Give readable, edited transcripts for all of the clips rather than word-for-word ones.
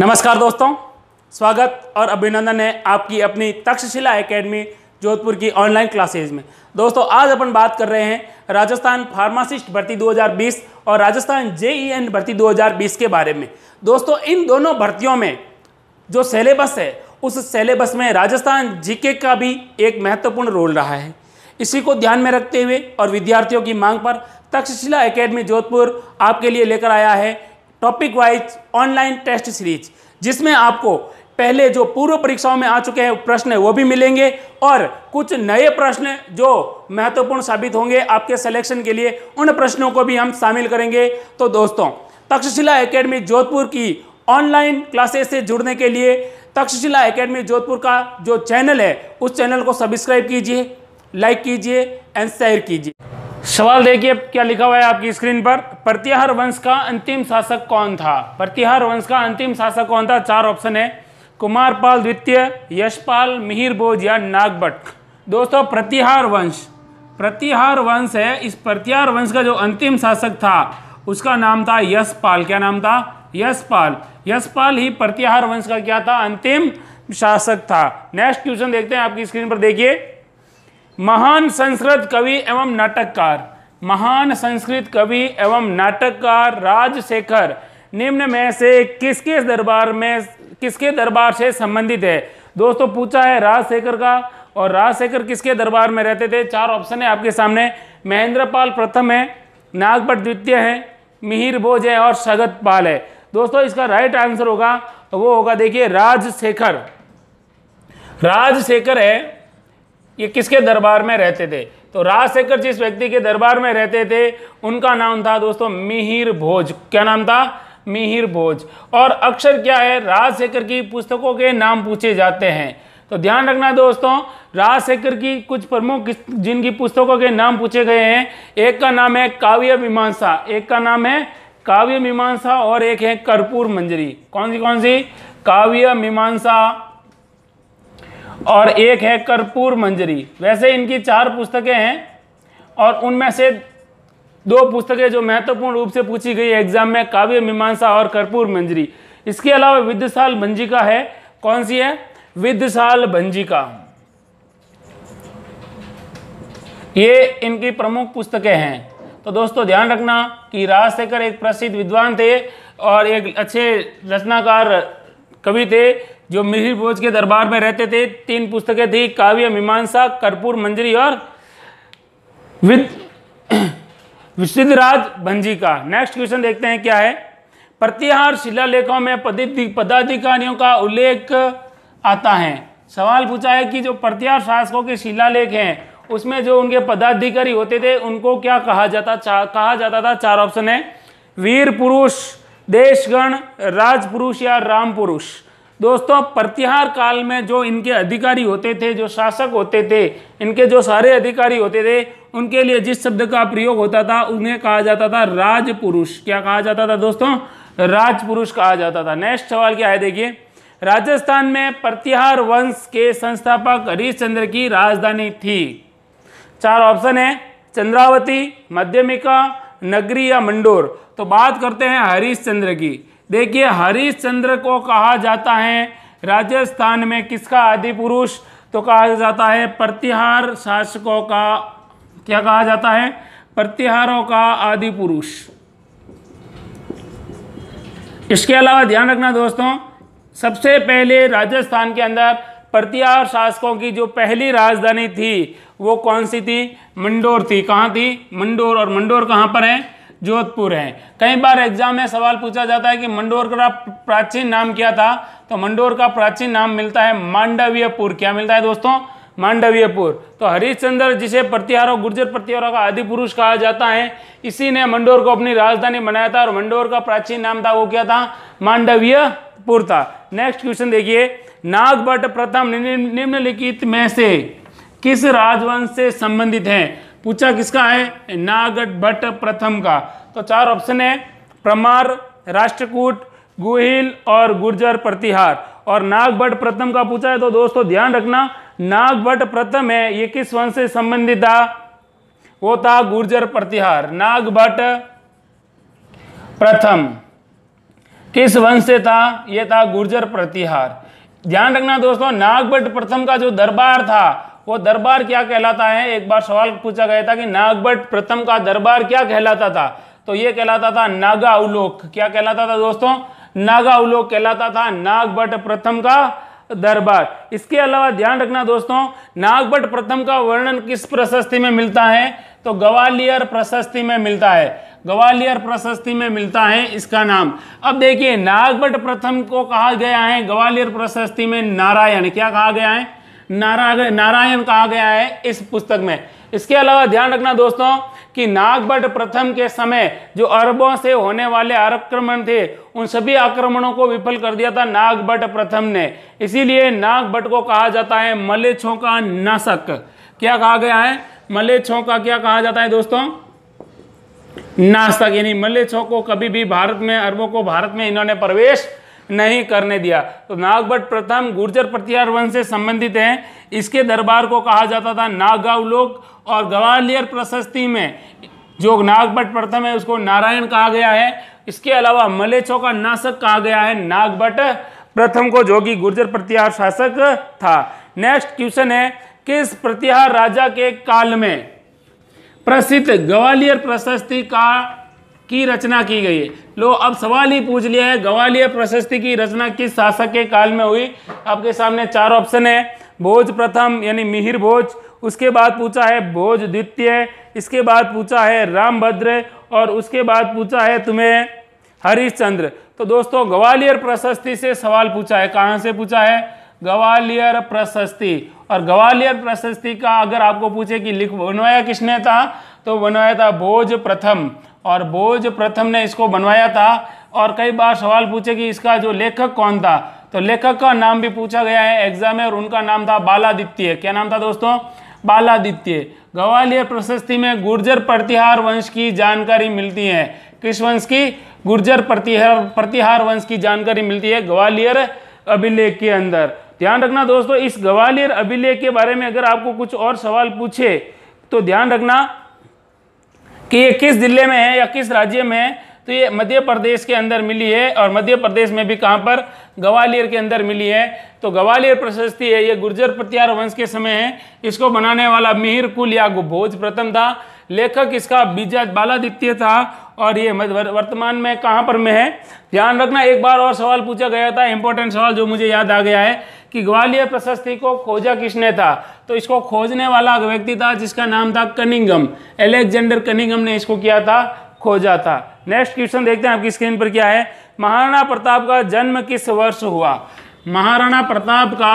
नमस्कार दोस्तों, स्वागत और अभिनंदन है आपकी अपनी तक्षशिला एकेडमी जोधपुर की ऑनलाइन क्लासेज में। दोस्तों आज अपन बात कर रहे हैं राजस्थान फार्मासिस्ट भर्ती 2020 और राजस्थान जेईएन भर्ती 2020 के बारे में। दोस्तों इन दोनों भर्तियों में जो सिलेबस है उस सिलेबस में राजस्थान जीके का भी एक महत्वपूर्ण रोल रहा है। इसी को ध्यान में रखते हुए और विद्यार्थियों की मांग पर तक्षशिला एकेडमी जोधपुर आपके लिए लेकर आया है topic wise online test series, जिसमें आपको पहले जो पूर्व परीक्षाओं में आ चुके हैं प्रश्न वो भी मिलेंगे और कुछ नए प्रश्न जो महत्वपूर्ण साबित होंगे आपके सिलेक्शन के लिए, उन प्रश्नों को भी हम शामिल करेंगे। तो दोस्तों तक्षशिला एकेडमी जोधपुर की ऑनलाइन क्लासेस से जुड़ने के लिए तक्षशिला एकेडमी जोधपुर का जो चैनल है उस चैनल को सब्सक्राइब कीजिए, लाइक कीजिए एंड शेयर कीजिए। सवाल देखिए क्या लिखा हुआ है आपकी स्क्रीन पर। प्रतिहार वंश का अंतिम शासक कौन था? प्रतिहार वंश का अंतिम शासक कौन था? चार ऑप्शन है, कुमारपाल द्वितीय, यशपाल, मिहिर भोज या नागभट्ट। दोस्तों प्रतिहार वंश है, इस प्रतिहार वंश का जो अंतिम शासक था उसका नाम था यशपाल। क्या नाम था? यशपाल। यशपाल ही प्रतिहार वंश का क्या था? अंतिम शासक था। नेक्स्ट क्वेश्चन देखते हैं आपकी स्क्रीन पर, देखिए। महान संस्कृत कवि एवं नाटककार, महान संस्कृत कवि एवं नाटककार राजशेखर निम्न में से किसके दरबार से संबंधित है? दोस्तों पूछा है राजशेखर का, और राजशेखर किसके दरबार में रहते थे? चार ऑप्शन है आपके सामने, महेंद्रपाल प्रथम है, नागभट्ट द्वितीय है, मिहिर भोज है और सगतपाल है। दोस्तों इसका राइट आंसर होगा वो होगा, देखिए, राजशेखर। राजशेखर है, ये किसके दरबार में रहते थे? तो राजशेखर जिस व्यक्ति के दरबार में रहते थे उनका नाम था दोस्तों मिहिर भोज। क्या नाम था? मिहिर भोज। और अक्सर क्या है, राजशेखर की पुस्तकों के नाम पूछे जाते हैं, तो ध्यान रखना दोस्तों। राजशेखर की कुछ प्रमुख जिनकी पुस्तकों के नाम पूछे गए हैं, एक का नाम है काव्य मीमांसा, एक का नाम है काव्य मीमांसा और एक है कर्पूर मंजरी। कौन सी? काव्य मीमांसा और एक है कर्पूर मंजरी। वैसे इनकी चार पुस्तकें हैं और उनमें से दो पुस्तकें जो महत्वपूर्ण रूप से पूछी गई एग्जाम में, काव्य मीमांसा और कर्पूर मंजरी। इसके अलावा विद्याशाल भंजिका है। कौन सी है? विद्याशाल भंजिका। ये इनकी प्रमुख पुस्तकें हैं। तो दोस्तों ध्यान रखना कि राजशेखर एक प्रसिद्ध विद्वान थे और एक अच्छे रचनाकार कवि थे जो मिहिर भोज के दरबार में रहते थे। तीन पुस्तकें थी, काव्य मीमांसा, कर्पूर मंजरी और विद्याशाल भंजिका। नेक्स्ट क्वेश्चन देखते हैं क्या है। प्रतिहार शिलालेखों में पदाधिकारियों का उल्लेख आता है। सवाल पूछा है कि जो प्रतिहार शासकों के शिलालेख हैं उसमें जो उनके पदाधिकारी होते थे उनको क्या कहा जाता था? चार ऑप्शन है, वीर पुरुष, देशगण, राजपुरुष या राम पुरुष। दोस्तों प्रतिहार काल में जो इनके अधिकारी होते थे, जो शासक होते थे, इनके जो सारे अधिकारी होते थे उनके लिए जिस शब्द का प्रयोग होता था उन्हें कहा जाता था राजपुरुष। क्या कहा जाता था दोस्तों? राजपुरुष कहा जाता था। नेक्स्ट सवाल क्या है, देखिए। राजस्थान में प्रतिहार वंश के संस्थापक हरिश्चंद्र की राजधानी थी। चार ऑप्शन है, चंद्रावती, मध्यमिका, नगरी या मंडोर। तो बात करते हैं हरिश्चंद्र की। देखिए हरिश्चंद्र को कहा जाता है राजस्थान में किसका आदि पुरुष? तो कहा जाता है प्रतिहार शासकों का, क्या कहा जाता है? प्रतिहारों का आदि पुरुष। इसके अलावा ध्यान रखना दोस्तों, सबसे पहले राजस्थान के अंदर प्रतिहार शासकों की जो पहली राजधानी थी वो कौन सी थी? मंडोर थी। कहाँ थी? मंडोर। और मंडोर कहाँ पर है? जोधपुर है। कई बार एग्जाम में सवाल पूछा जाता है कि मंडोर का प्राचीन नाम क्या था? तो मंडोर का प्राचीन नाम मिलता है मांडव्यपुर। क्या मिलता है दोस्तों? मांडव्यपुर। तो हरिश्चंद्र जिसे प्रतिहारों, गुर्जर प्रतिहारों का आदि पुरुष कहा जाता है, इसी ने मंडोर को अपनी राजधानी बनाया था और मंडोर का प्राचीन नाम था वो क्या था? मांडव्यपुर था। नेक्स्ट क्वेश्चन देखिए। नागभट्ट प्रथम निम्नलिखित में से किस राजवंश से संबंधित है? पूछा किसका है? नागभट्ट प्रथम का। तो चार ऑप्शन है, परमार, राष्ट्रकूट, गुहिल और गुर्जर प्रतिहार। और नागभट्ट प्रथम का पूछा है तो दोस्तों ध्यान रखना, नागभट्ट प्रथम है ये किस वंश से संबंधित था? वो था गुर्जर प्रतिहार। नागभट्ट प्रथम। किस वंश से था? यह था गुर्जर प्रतिहार। ध्यान रखना दोस्तों, नागभट्ट प्रथम का जो दरबार था वो दरबार क्या कहलाता है? एक बार सवाल पूछा गया था कि नागभट्ट प्रथम का दरबार क्या कहलाता था, तो ये कहलाता था नागावलोक। क्या कहलाता था दोस्तों? नागावलोक कहलाता था नागभट्ट प्रथम का दरबार। इसके अलावा ध्यान रखना दोस्तों, नागभट्ट प्रथम का वर्णन किस प्रशस्ति में मिलता है? तो ग्वालियर प्रशस्ति में मिलता है, ग्वालियर प्रशस्ति में मिलता है इसका नाम। अब देखिए, नागभट्ट प्रथम को कहा गया है ग्वालियर प्रशस्ति में नारायण। क्या कहा गया है? नारायण कहा गया है इस पुस्तक में। इसके अलावा ध्यान रखना दोस्तों कि नागभट्ट प्रथम के समय जो अरबों से होने वाले आक्रमण थे, उन सभी आक्रमणों को विफल कर दिया था नागभट्ट प्रथम ने, इसीलिए नागभट्ट को कहा जाता है मलेच्छों का नाशक। क्या कहा गया है? मलेच्छों का क्या कहा जाता है दोस्तों? नाशक, यानी मलेच्छों को कभी भी भारत में, अरबों को भारत में इन्होंने प्रवेश नहीं करने दिया। तो नागभट्ट प्रथम गुर्जर प्रतिहार वंश से संबंधित हैं, इसके दरबार को कहा जाता था नागावलोक, और ग्वालियर प्रशस्ति में जो नागभट्ट प्रथम है उसको नारायण कहा गया है। इसके अलावा मलेच्छों का नाशक कहा गया है नागभट्ट प्रथम को, जो कि गुर्जर प्रतिहार शासक था। नेक्स्ट क्वेश्चन है, किस प्रतिहार राजा के काल में प्रसिद्ध ग्वालियर प्रशस्ति का की रचना की गई है? लो, अब सवाल ही पूछ लिया है, ग्वालियर प्रशस्ति की रचना किस शासक के काल में हुई? आपके सामने चार ऑप्शन है, भोज प्रथम यानी मिहिर भोज, उसके बाद पूछा है भोज द्वितीय, इसके बाद पूछा है रामभद्र, और उसके बाद पूछा है तुम्हें हरिश्चंद्र। तो दोस्तों ग्वालियर प्रशस्ति से सवाल पूछा है, कहाँ से पूछा है? ग्वालियर प्रशस्ति। और ग्वालियर प्रशस्ति का अगर आपको पूछे कि लिख बनवाया किसने था, तो बनवाया था भोज प्रथम, और भोज प्रथम ने इसको बनवाया था। और कई बार सवाल पूछे कि इसका जो लेखक कौन था, तो लेखक का नाम भी पूछा गया है एग्जाम में, और उनका नाम था बालादित्य। क्या नाम था दोस्तों? बालादित्य। ग्वालियर प्रशस्ति में गुर्जर प्रतिहार वंश की जानकारी मिलती है। किस वंश की? गुर्जर प्रतिहार वंश की जानकारी मिलती है ग्वालियर अभिलेख के अंदर। ध्यान रखना दोस्तों, इस ग्वालियर अभिलेख के बारे में अगर आपको कुछ और सवाल पूछे तो ध्यान रखना कि ये किस जिले में है या किस राज्य में है, तो ये मध्य प्रदेश के अंदर मिली है, और मध्य प्रदेश में भी कहाँ पर? ग्वालियर के अंदर मिली है। तो ग्वालियर प्रशस्ति है, ये गुर्जर प्रतिहार वंश के समय है, इसको बनाने वाला मिहिर कुल या भोज प्रथम था, लेखक इसका बीजा बालादित्य था, और ये वर्तमान में कहाँ पर में है? ध्यान रखना, एक बार और सवाल पूछा गया था, इंपॉर्टेंट सवाल जो मुझे याद आ गया है कि ग्वालियर प्रशस्ति को खोजा किसने था, तो इसको खोजने वाला व्यक्ति था जिसका नाम था कनिंगम, एलेक्जेंडर कनिंगम ने इसको किया था, खोजा था। नेक्स्ट क्वेश्चन देखते हैं आपकी स्क्रीन पर क्या है, महाराणा प्रताप का जन्म किस वर्ष हुआ? महाराणा प्रताप का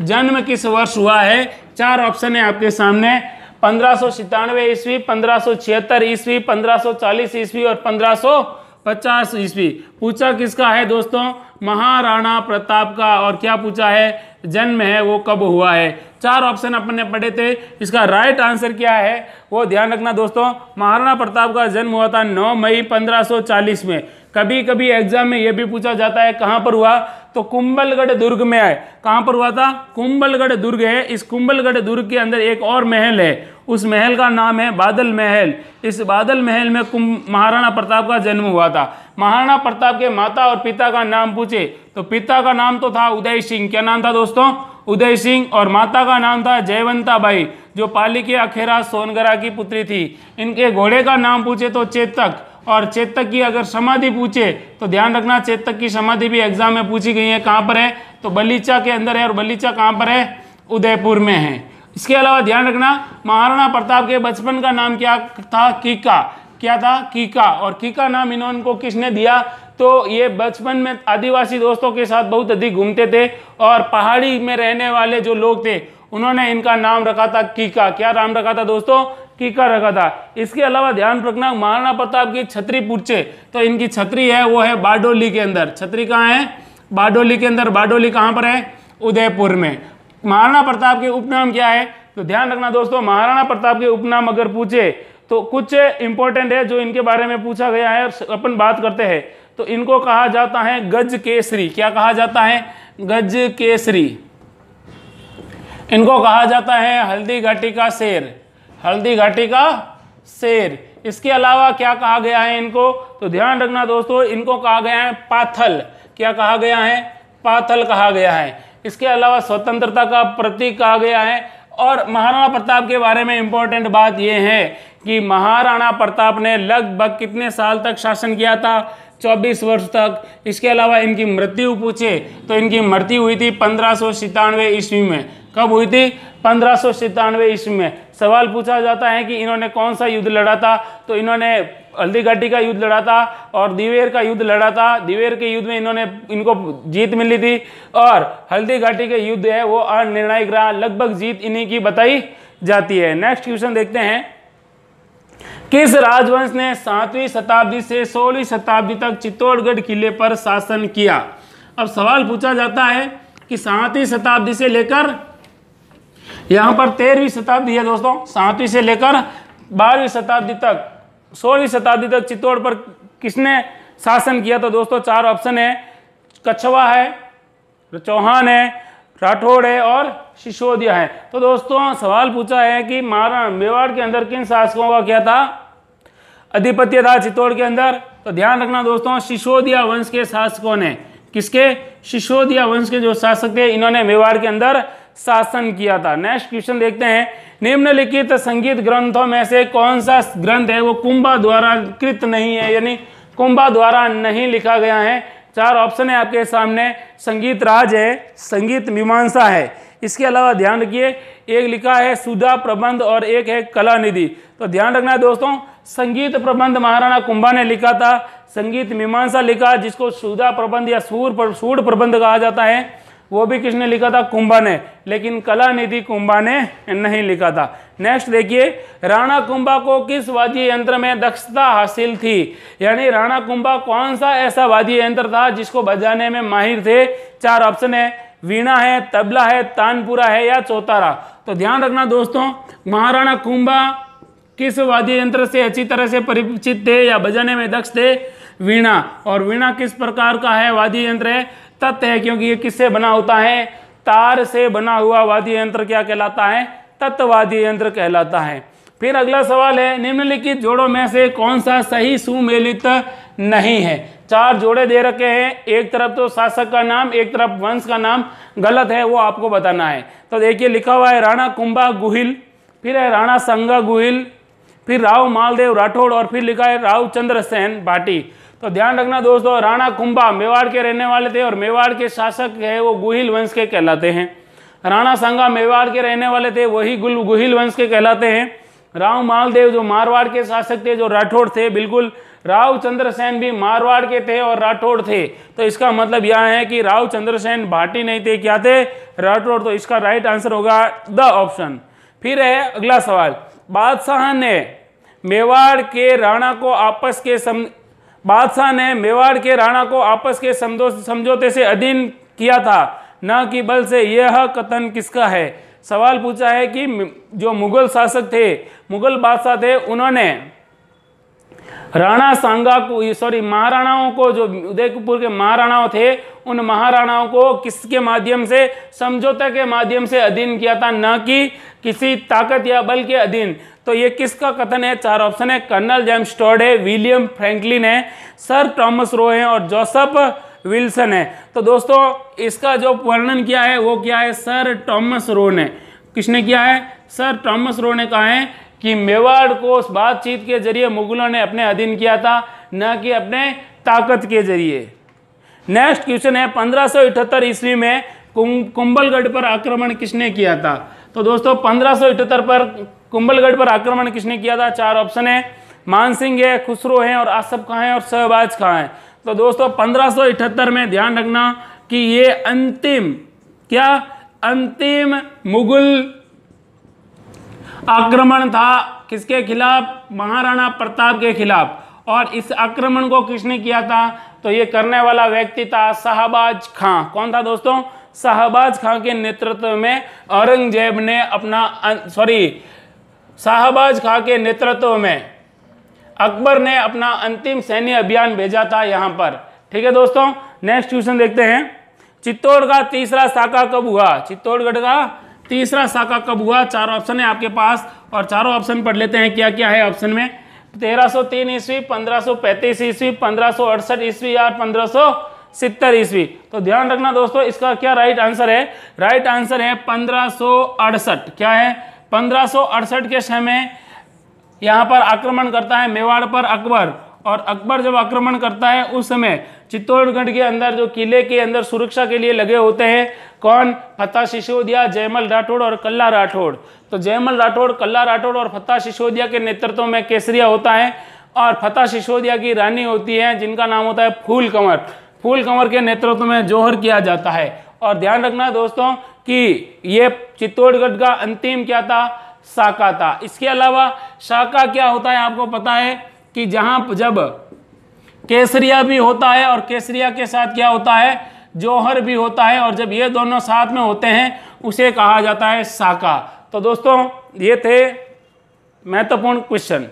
जन्म किस वर्ष हुआ है? चार ऑप्शन है आपके सामने, 1597 ईस्वी, 1576 ईस्वी, 1540 ईस्वी और 1550 ईस्वी। पूछा किसका है दोस्तों? महाराणा प्रताप का, और क्या पूछा है? जन्म है वो कब हुआ है। चार ऑप्शन अपन ने पढ़े थे, इसका राइट आंसर क्या है वो ध्यान रखना दोस्तों। महाराणा प्रताप का जन्म हुआ था 9 मई 1540 में। कभी कभी एग्जाम में ये भी पूछा जाता है कहाँ पर हुआ, तो कुंभलगढ़ दुर्ग में है। कहाँ पर हुआ था? कुंभलगढ़ दुर्ग है। इस कुंभलगढ़ दुर्ग के अंदर एक और महल है, उस महल का नाम है बादल महल। इस बादल महल में महाराणा प्रताप का जन्म हुआ था। महाराणा प्रताप के माता और पिता का नाम पूछे तो पिता का नाम तो था उदय सिंह। क्या नाम था दोस्तों? उदय सिंह। और माता का नाम था जयवंताबाई, जो पाली के अखेरा सोनगरा की पुत्री थी। इनके घोड़े का नाम पूछे तो चेतक, और चेतक की अगर समाधि पूछे तो ध्यान रखना चेतक की समाधि भी एग्जाम में पूछी गई है। कहाँ पर है? तो बलीचा के अंदर है, और बलीचा कहाँ पर है? उदयपुर में है। इसके अलावा ध्यान रखना, महाराणा प्रताप के बचपन का नाम क्या था? कीका। क्या था? कीका। और कीका नाम इन्होंने किसने दिया? तो ये बचपन में आदिवासी दोस्तों के साथ बहुत अधिक घूमते थे, और पहाड़ी में रहने वाले जो लोग थे उन्होंने इनका नाम रखा था कीका। क्या नाम रखा था दोस्तों? कीका रखा था। इसके अलावा ध्यान रखना, महाराणा प्रताप की छतरी पूछे तो इनकी छतरी है वो है बाडोली के अंदर। छतरी कहाँ है? बाडोली के अंदर। बाडोली कहाँ पर है? उदयपुर में। महाराणा प्रताप के उपनाम क्या है? तो ध्यान रखना दोस्तों, महाराणा प्रताप के उपनाम अगर पूछे तो कुछ इंपॉर्टेंट है जो इनके बारे में पूछा गया है, अपन बात करते हैं। तो इनको कहा जाता है गज केसरी। क्या कहा जाता है? गज केसरी। इनको कहा जाता है हल्दी घाटी का शेर। हल्दी घाटी का शेर। इसके अलावा क्या कहा गया है इनको, तो ध्यान रखना दोस्तों, इनको कहा गया है पाथल। क्या कहा गया है? पाथल कहा गया है। इसके अलावा स्वतंत्रता का प्रतीक कहा गया है। और महाराणा प्रताप के बारे में इंपॉर्टेंट बात यह है कि महाराणा प्रताप ने लगभग कितने साल तक शासन किया था? 24 वर्ष तक। इसके अलावा इनकी मृत्यु पूछे तो इनकी मृत्यु हुई थी 1597 ईस्वी में। कब हुई थी? 1597 ईस्वी में। सवाल पूछा जाता है कि इन्होंने कौन सा युद्ध लड़ा था, तो इन्होंने हल्दी घाटी का युद्ध लड़ा था और दीवेर का युद्ध लड़ा था। दीवेर के युद्ध में इन्होंने इनको जीत मिली थी और हल्दी घाटी के युद्ध है वो अनिर्णायक रहा, लगभग जीत इन्हीं की बताई जाती है। नेक्स्ट क्वेश्चन देखते हैं, किस राजवंश ने 7वीं शताब्दी से 16वीं शताब्दी तक चित्तौड़गढ़ किले पर शासन किया? अब सवाल पूछा जाता है कि 7वीं शताब्दी से लेकर, यहाँ पर 13वीं शताब्दी है दोस्तों, 7वीं से लेकर 12वीं शताब्दी तक, 16वीं शताब्दी तक चित्तौड़ पर किसने शासन किया? तो दोस्तों चार ऑप्शन है, कच्छवा है, चौहान है, राठौड़ है और सिसोदिया है। तो दोस्तों सवाल पूछा है कि महाराणा मेवाड़ के अंदर किन शासकों का क्या था आधिपत्य था चित्तौड़ के अंदर? तो ध्यान रखना दोस्तों, सिसोदिया वंश के शासकों ने, किसके? सिसोदिया वंश के जो शासक थे इन्होंने मेवाड़ के अंदर शासन किया था। नेक्स्ट क्वेश्चन देखते हैं, निम्नलिखित संगीत ग्रंथों में से कौन सा ग्रंथ है वो कुंभा द्वारा कृत नहीं है, यानी कुंभा द्वारा नहीं लिखा गया है? चार ऑप्शन है आपके सामने, संगीत राज है, संगीत मीमांसा है, इसके अलावा ध्यान रखिए एक लिखा है सुधा प्रबंध और एक है कला निधि। तो ध्यान रखना है दोस्तों, संगीत प्रबंध महाराणा कुंभा ने लिखा था, संगीत मीमांसा लिखा जिसको सुधा प्रबंध या सूर प्रबंध कहा जाता है वो भी किसने लिखा था? कुंभा ने। लेकिन कला निधि कुंभा ने नहीं लिखा था। नेक्स्ट देखिए, राणा कुंभा को किस वाद्य यंत्र में दक्षता हासिल थी, यानी राणा कुंभा कौन सा ऐसा वाद्य यंत्र था जिसको बजाने में माहिर थे? चार ऑप्शन है, वीणा है, तबला है, तानपुरा है या चौतारा। तो ध्यान रखना दोस्तों, महाराणा कुंभा किस वाद्य यंत्र से अच्छी तरह से परिचित थे या बजाने में दक्ष थे? वीणा। और वीणा किस प्रकार का है वाद्य यंत्र है? तत है, क्योंकि ये किससे बना होता है? तार से बना हुआ वाद्य यंत्र क्या कहलाता है? तत वाद्य यंत्र कहलाता है। फिर अगला सवाल है, निम्नलिखित जोड़ों में से कौन सा सही सुमेलित नहीं है? चार जोड़े दे रखे हैं, एक तरफ तो शासक का नाम, एक तरफ वंश का नाम, गलत है वो आपको बताना है। तो देखिए लिखा हुआ है राणा कुंभा गुहिल, फिर है राणा संगा गुहिल, फिर राव मालदेव राठौड़ और फिर लिखा है राव चंद्रसेन भाटी। तो ध्यान रखना दोस्तों, राणा कुंभा मेवाड़ के रहने वाले थे और मेवाड़ के शासक है वो गुहिल वंश के कहलाते हैं। राणा संगा मेवाड़ के रहने वाले थे, वही गुहिल वंश के कहलाते हैं। राव मालदेव जो मारवाड़ के शासक थे, जो राठौड़ थे, बिल्कुल राव चंद्रसेन भी मारवाड़ के थे और राठौड़ थे। तो इसका मतलब यह है कि राव चंद्रसेन भाटी नहीं थे, क्या थे? राठौड़। तो इसका राइट आंसर होगा द ऑप्शन। फिर है अगला सवाल, बादशाह ने मेवाड़ के राणा को आपस के समझौते से अधीन किया था, न कि बल से, यह कथन किसका है? सवाल पूछा है कि जो मुगल शासक थे, मुगल बादशाह थे, उन्होंने राणा सांगा को, सॉरी, महाराणाओं को, जो उदयपुर के महाराणाओं थे, उन महाराणाओं को किसके माध्यम से? समझौते के माध्यम से अधीन किया था, न कि किसी ताकत या बल के अधीन। तो ये किसका कथन है? चार ऑप्शन है, कर्नल जेम्स स्टॉड है, विलियम फ्रैंकलिन है, सर थॉमस रो है और जोसेफ विल्सन है। तो दोस्तों इसका जो वर्णन किया है वो क्या है? सर थॉमस रो ने। किसने किया है? सर थॉमस रो ने कहा है कि मेवाड़ को उस बातचीत के जरिए मुगलों ने अपने अधीन किया था, न कि अपने ताकत के जरिए। नेक्स्ट क्वेश्चन है, 1578 ईस्वी में कुंभलगढ़ पर आक्रमण किसने किया था? तो दोस्तों 1578 पर कुंभलगढ़ पर आक्रमण किसने किया था? चार ऑप्शन है, मानसिंह है, खुसरो है और आसफ खां है और शाहबाज खां है। तो दोस्तों 1578 में ध्यान रखना कि ये अंतिम मुगल आक्रमण था किसके खिलाफ? महाराणा प्रताप के खिलाफ। और इस आक्रमण को किसने किया था? तो ये करने वाला व्यक्ति था शाहबाज खां। कौन था दोस्तों? शाहबाज खां के नेतृत्व में औरंगजेब ने शाहबाज खां के नेतृत्व में अकबर ने अपना अंतिम सैन्य अभियान भेजा था यहाँ पर। ठीक है दोस्तों, नेक्स्ट क्वेश्चन देखते हैं, चित्तौड़ का तीसरा शाखा कब हुआ? चित्तौड़गढ़ का तीसरा शाखा कब हुआ? चार ऑप्शन है आपके पास और चारों ऑप्शन पढ़ लेते हैं क्या क्या है ऑप्शन में। 1303 ईस्वी, 1535 ईस्वी, 1568 ईस्वी या 1570 ईस्वी। तो ध्यान रखना दोस्तों, इसका क्या राइट आंसर है? राइट आंसर है 1568। क्या है? 1568 के समय यहाँ पर आक्रमण करता है मेवाड़ पर अकबर, और अकबर जब आक्रमण करता है उस समय चित्तौड़गढ़ के अंदर जो किले के अंदर सुरक्षा के लिए लगे होते हैं कौन? फतेह सिसोदिया, जयमल राठौड़ और कल्ला राठौड़। तो जयमल राठौड़, कल्ला राठौड़ और फतेह सिसोदिया के नेतृत्व में केसरिया होता है, और फतेह सिसोदिया की रानी होती है जिनका नाम होता है फूल कंवर। फूल कंवर के नेतृत्व में जौहर किया जाता है। और ध्यान रखना दोस्तों कि ये चित्तौड़गढ़ का अंतिम क्या था? शाखा था। इसके अलावा शाखा क्या होता है आपको पता है कि जहाँ जब केसरिया भी होता है और केसरिया के साथ क्या होता है? जौहर भी होता है, और जब ये दोनों साथ में होते हैं उसे कहा जाता है शाखा। तो दोस्तों ये थे महत्वपूर्ण क्वेश्चन।